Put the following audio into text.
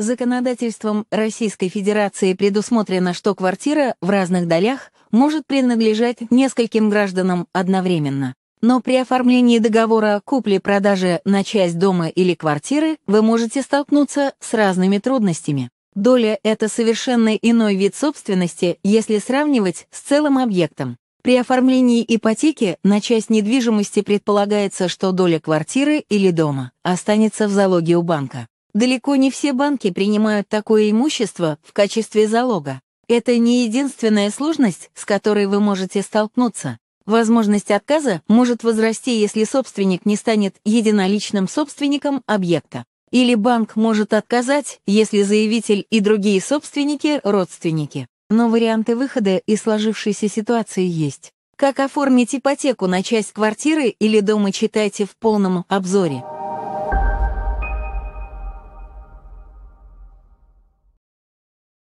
Законодательством Российской Федерации предусмотрено, что квартира в разных долях может принадлежать нескольким гражданам одновременно. Но при оформлении договора купли-продажи на часть дома или квартиры вы можете столкнуться с разными трудностями. Доля – это совершенно иной вид собственности, если сравнивать с целым объектом. При оформлении ипотеки на часть недвижимости предполагается, что доля квартиры или дома останется в залоге у банка. Далеко не все банки принимают такое имущество в качестве залога. Это не единственная сложность, с которой вы можете столкнуться. Возможность отказа может возрасти, если собственник не станет единоличным собственником объекта. Или банк может отказать, если заявитель и другие собственники – родственники. Но варианты выхода из сложившейся ситуации есть. Как оформить ипотеку на часть квартиры или дома, читайте в полном обзоре.